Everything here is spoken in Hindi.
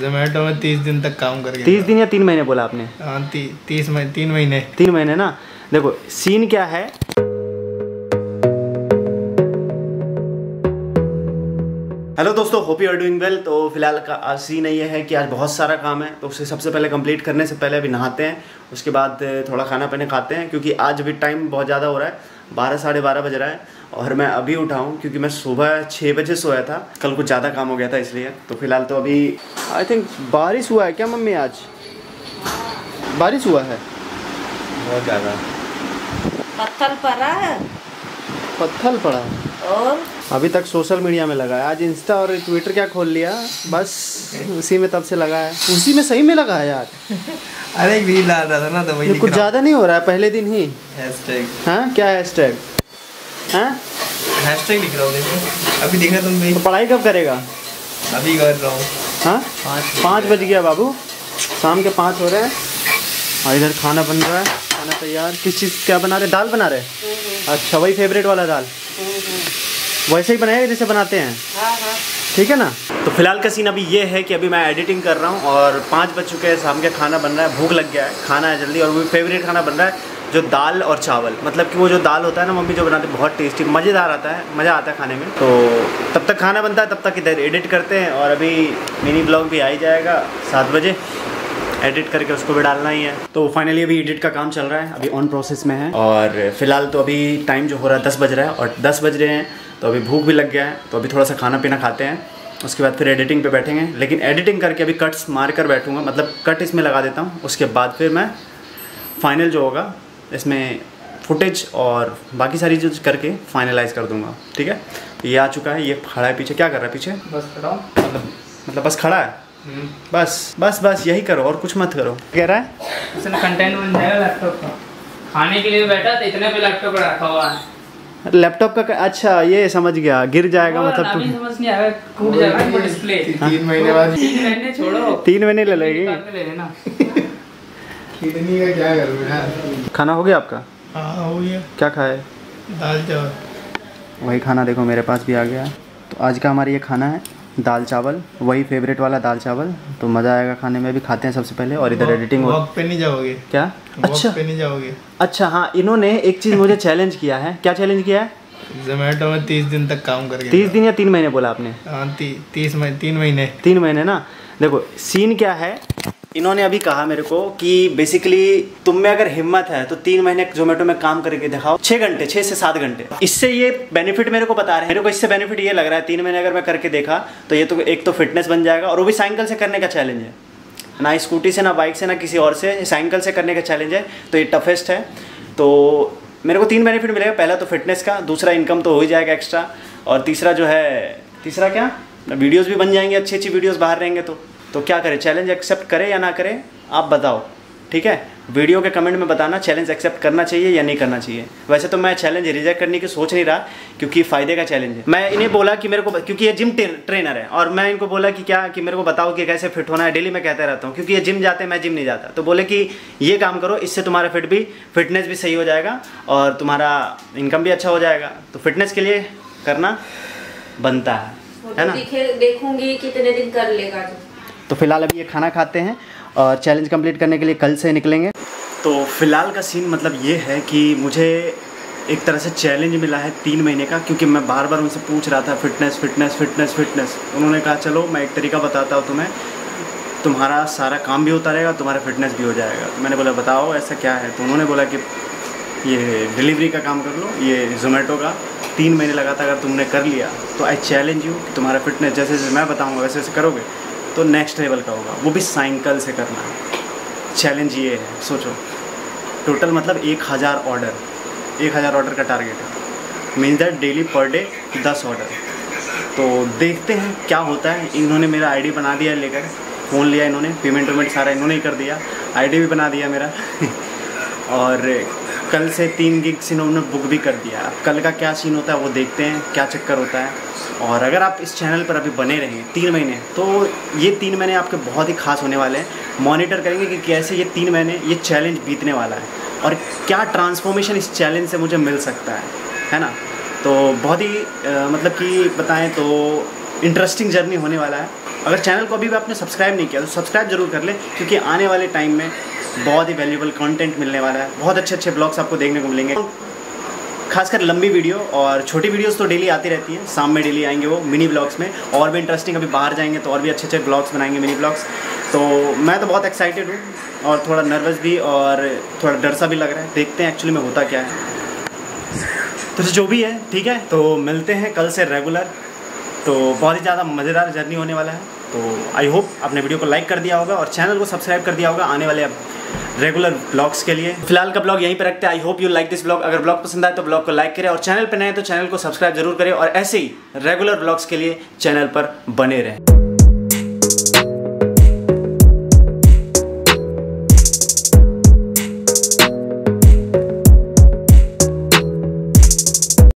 ज़ोमैटो में 30 दिन तक काम करके। 30 दिन या 3 महीने बोला आपने? हाँ 3 महीने। 3 महीने ना। देखो सीन क्या है, हेलो दोस्तों, hope you are doing well. तो फिलहाल का सीन ये है कि आज बहुत सारा काम है, तो उसे सबसे पहले कंप्लीट करने से पहले अभी नहाते हैं, उसके बाद थोड़ा खाना पीना खाते हैं, क्योंकि आज अभी टाइम बहुत ज़्यादा हो रहा है, 12 साढ़े 12 बज रहा है और मैं अभी उठा हूँ क्योंकि मैं सुबह 6 बजे सोया था, कल कुछ ज़्यादा काम हो गया था इसलिए। तो फिलहाल तो अभी आई थिंक बारिश हुआ है क्या मम्मी? आज बारिश हुआ है बहुत ज़्यादा, पत्थर पड़ा है, पत्थर पड़ा और अभी तक सोशल मीडिया में लगा है। आज इंस्टा और ट्विटर क्या खोल लिया, बस उसी में तब से लगा है, उसी में सही में लगा है यार। अरे एक रील डाल रहा था ना, तो वही कुछ ज़्यादा नहीं हो रहा है पहले दिन ही। हैशटैग हाँ, क्या हैशटैग? हाँ हैशटैग लिख रहा हूँ अभी, देख रहे तुम भी। तो पढ़ाई कब करेगा? अभी कर रहा हूँ। हाँ 5 बज गया बाबू, शाम के 5 हो रहे हैं और इधर खाना बन रहा है। खाना तैयार, किस चीज़ क्या बना रहे? दाल बना रहे, अच्छा वही फेवरेट वाला दाल, वैसे ही बनाएगा जैसे बनाते हैं। हाँ। ठीक है ना। तो फिलहाल का सीन अभी ये है कि अभी मैं एडिटिंग कर रहा हूँ और 5 बज चुके हैं, शाम के खाना बन रहा है, भूख लग गया है, खाना है जल्दी। और वो फेवरेट खाना बन रहा है जो दाल और चावल, मतलब कि वो जो दाल होता है ना मम्मी जो बनाते हैं, बहुत टेस्टी मज़ेदार आता है, मज़ा आता है खाने में। तो तब तक खाना बनता है, तब तक इधर एडिट करते हैं और अभी मिनी ब्लॉग भी आ ही जाएगा 7 बजे, एडिट करके उसको भी डालना ही है। तो फाइनली अभी एडिट का काम चल रहा है, अभी ऑन प्रोसेस में है। और फिलहाल तो अभी टाइम जो हो रहा है 10 बज रहा है और 10 बज रहे हैं, तो अभी भूख भी लग गया है, तो अभी थोड़ा सा खाना पीना खाते हैं, उसके बाद फिर एडिटिंग पे बैठेंगे। लेकिन एडिटिंग करके अभी कट्स मार कर बैठूँगा, मतलब कट इसमें लगा देता हूँ, उसके बाद फिर मैं फाइनल जो होगा इसमें फुटेज और बाकी सारी चीज़ करके फाइनलाइज कर दूँगा। ठीक है, ये आ चुका है, ये खड़ा है पीछे। क्या कर रहा है पीछे? बस खड़ा, मतलब बस खड़ा है, बस यही करो और कुछ मत करो। कह रहा है उसने कंटेंट बन जाएगा लैपटॉप का, खाने के लिए बैठा तो इतने पे लैपटॉप रखा हुआ है, लैपटॉप का। अच्छा ये समझ गया, गिर जाएगा मतलब, अभी समझ नहीं आया, टूट जाएगा डिस्प्ले। 3 महीने बाद, 3 महीने छोड़ो, 3 महीने ले लेगी, ले लेना। किडनी का क्या करूंगा? खाना हो गया आपका? हां हो गया। क्या खाए? दाल चावल। वही खाना देखो मेरे पास भी आ गया। तो आज का हमारा ये खाना है दाल चावल, वही फेवरेट वाला दाल चावल, तो मज़ा आएगा खाने में। भी खाते हैं सबसे पहले और इधर एडिटिंग। वॉक पे नहीं जाओगे क्या? अच्छा पे नहीं जाओगे? अच्छा हाँ, इन्होंने एक चीज़ मुझे चैलेंज किया है। क्या चैलेंज किया है? ज़ोमैटो में 30 दिन तक काम करके। 30 दिन या 3 महीने बोला आपने? हाँ 3 महीने। 3 महीने ना। देखो सीन क्या है, इन्होंने अभी कहा मेरे को कि बेसिकली तुम में अगर हिम्मत है तो 3 महीने ज़ोमैटो में काम करके दिखाओ, 6 घंटे 6 से 7 घंटे। इससे ये बेनिफिट मेरे को बता रहे हैं, मेरे को इससे बेनिफिट ये लग रहा है 3 महीने अगर मैं करके देखा तो ये तो एक तो फिटनेस बन जाएगा, और वो भी साइकिल से करने का चैलेंज है, ना स्कूटी से ना बाइक से ना किसी और से, साइकिल से करने का चैलेंज है, तो ये टफेस्ट है। तो मेरे को 3 बेनिफिट मिलेगा, पहला तो फिटनेस का, दूसरा इनकम तो हो ही जाएगा एक्स्ट्रा, और तीसरा जो है, तीसरा क्या, वीडियोज़ भी बन जाएंगे, अच्छी वीडियोज़ बाहर रहेंगे। तो क्या करें, चैलेंज एक्सेप्ट करें या ना करें, आप बताओ। ठीक है, वीडियो के कमेंट में बताना चैलेंज एक्सेप्ट करना चाहिए या नहीं करना चाहिए। वैसे तो मैं चैलेंज रिजेक्ट करने की सोच नहीं रहा क्योंकि फ़ायदे का चैलेंज है। मैं इन्हें बोला कि मेरे को, क्योंकि ये जिम ट्रेनर है, और मैं इनको बोला कि क्या कि मेरे को बताओ कि कैसे फिट होना है, डेली मैं कहता रहता हूँ, क्योंकि ये जिम जाते हैं, मैं जिम नहीं जाता। तो बोले कि ये काम करो, इससे तुम्हारा फिटनेस भी सही हो जाएगा और तुम्हारा इनकम भी अच्छा हो जाएगा। तो फिटनेस के लिए करना बनता है ना। देखूँगी कितने दिन कर लेगा। तो फिलहाल अभी ये खाना खाते हैं और चैलेंज कंप्लीट करने के लिए कल से निकलेंगे। तो फिलहाल का सीन मतलब ये है कि मुझे एक तरह से चैलेंज मिला है 3 महीने का, क्योंकि मैं बार बार उनसे पूछ रहा था फिटनेस। उन्होंने कहा चलो मैं एक तरीका बताता हूँ तुम्हें, तुम्हारा सारा काम भी होता रहेगा, तुम्हारा फिटनेस भी हो जाएगा। तो मैंने बोला बताओ ऐसा क्या है, तो उन्होंने बोला कि ये डिलीवरी का काम कर लो, ये ज़ोमैटो का, 3 महीने लगातार अगर तुमने कर लिया तो आई चैलेंज यू, तुम्हारा फिटनेस जैसे जैसे मैं बताऊँगा वैसे वैसे करोगे तो नेक्स्ट लेवल का होगा, वो भी साइकिल से करना है। चैलेंज ये है, सोचो टोटल मतलब 1000 ऑर्डर, 1000 ऑर्डर का टारगेट है, mean that daily per day 10 order. तो देखते हैं क्या होता है। इन्होंने मेरा आईडी बना दिया, लेकर फ़ोन लिया इन्होंने, पेमेंट सारा इन्होंने ही कर दिया, आईडी भी बना दिया मेरा और कल से 3 गिग्स इन्होंने बुक भी कर दिया। अब कल का क्या सीन होता है वो देखते हैं, क्या चक्कर होता है। और अगर आप इस चैनल पर अभी बने रहेंगे 3 महीने, तो ये 3 महीने आपके बहुत ही खास होने वाले हैं। मॉनिटर करेंगे कि कैसे ये 3 महीने ये चैलेंज बीतने वाला है और क्या ट्रांसफॉर्मेशन इस चैलेंज से मुझे मिल सकता है ना। तो बहुत ही मतलब कि बताएँ तो इंटरेस्टिंग जर्नी होने वाला है। अगर चैनल को अभी भी आपने सब्सक्राइब नहीं किया तो सब्सक्राइब जरूर कर लें, क्योंकि आने वाले टाइम में बहुत ही वैल्यूबल कंटेंट मिलने वाला है। बहुत अच्छे अच्छे ब्लॉग्स आपको देखने को मिलेंगे, खासकर लंबी वीडियो, और छोटी वीडियोस तो डेली आती रहती हैं, शाम में डेली आएंगे वो मिनी ब्लॉग्स में, और भी इंटरेस्टिंग। अभी बाहर जाएंगे तो और भी अच्छे अच्छे ब्लॉग्स बनाएंगे, मिनी ब्लॉग्स। तो मैं तो बहुत एक्साइटेड हूँ और थोड़ा नर्वस भी और थोड़ा डर सा भी लग रहा है। देखते हैं एक्चुअली में होता क्या है। तो जो भी है ठीक है, तो मिलते हैं कल से रेगुलर। तो बहुत ही ज़्यादा मज़ेदार जर्नी होने वाला है। तो आई होप आपने वीडियो को लाइक कर दिया होगा और चैनल को सब्सक्राइब कर दिया होगा आने वाले रेगुलर ब्लॉग्स के लिए। फिलहाल का ब्लॉग यहीं पर रखते हैं। I hope you like this blog. अगर ब्लॉग पसंद आए तो ब्लॉग को लाइक करें, और चैनल पर नए हैं तो चैनल को सब्सक्राइब जरूर करें, और ऐसे ही रेगुलर ब्लॉग्स के लिए चैनल पर बने रहें।